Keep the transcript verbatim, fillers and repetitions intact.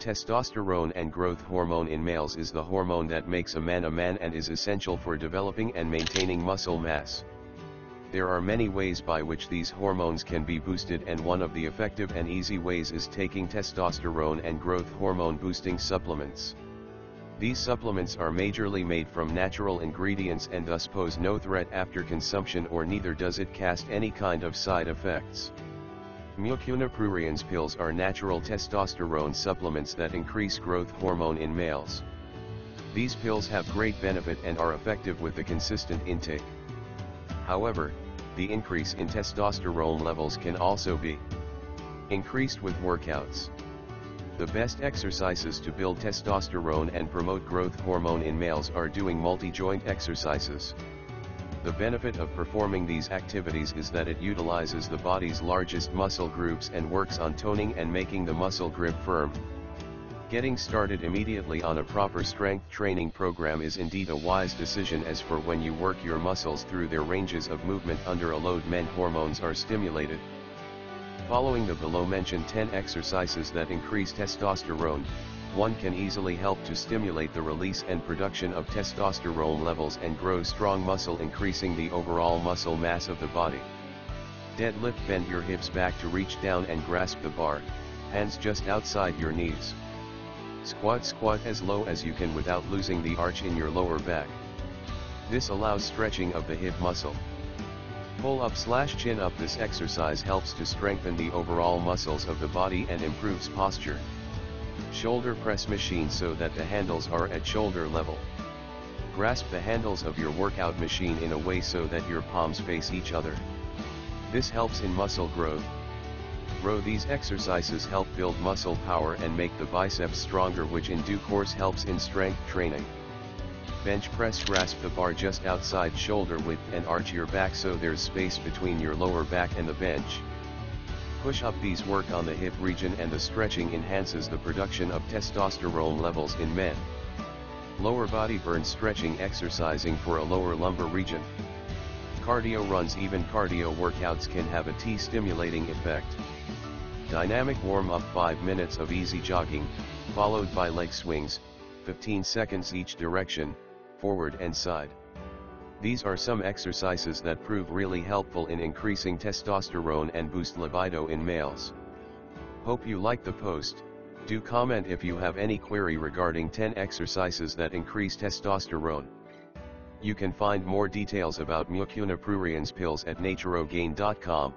Testosterone and growth hormone in males is the hormone that makes a man a man and is essential for developing and maintaining muscle mass. There are many ways by which these hormones can be boosted, and one of the effective and easy ways is taking testosterone and growth hormone boosting supplements. These supplements are majorly made from natural ingredients and thus pose no threat after consumption, or neither does it cast any kind of side effects. Mucuna Pruriens pills are natural testosterone supplements that increase growth hormone in males. These pills have great benefit and are effective with a consistent intake. However, the increase in testosterone levels can also be increased with workouts. The best exercises to build testosterone and promote growth hormone in males are doing multi-joint exercises. The benefit of performing these activities is that it utilizes the body's largest muscle groups and works on toning and making the muscle grip firm. Getting started immediately on a proper strength training program is indeed a wise decision, as for when you work your muscles through their ranges of movement under a load, men hormones are stimulated. Following the below-mentioned ten exercises that increase testosterone, one can easily help to stimulate the release and production of testosterone levels and grow strong muscle, increasing the overall muscle mass of the body. Deadlift. Bend your hips back to reach down and grasp the bar, hands just outside your knees. Squat. Squat as low as you can without losing the arch in your lower back. This allows stretching of the hip muscle. Pull up slash chin up. This exercise helps to strengthen the overall muscles of the body and improves posture. Shoulder press machine so that the handles are at shoulder level. Grasp the handles of your workout machine in a way so that your palms face each other. This helps in muscle growth. Row. These exercises help build muscle power and make the biceps stronger, which in due course helps in strength training. Bench press. Grasp the bar just outside shoulder width and arch your back so there's space between your lower back and the bench. Push up. These work on the hip region, and the stretching enhances the production of testosterone levels in men. Lower body burn. Stretching. Exercising for a lower lumbar region. Cardio runs. Even cardio workouts can have a T-stimulating effect. Dynamic warm up. Five minutes of easy jogging, followed by leg swings, fifteen seconds each direction, forward and side. These are some exercises that prove really helpful in increasing testosterone and boost libido in males. Hope you like the post. Do comment if you have any query regarding ten exercises that increase testosterone. You can find more details about Mucuna Pruriens pills at naturogain dot com.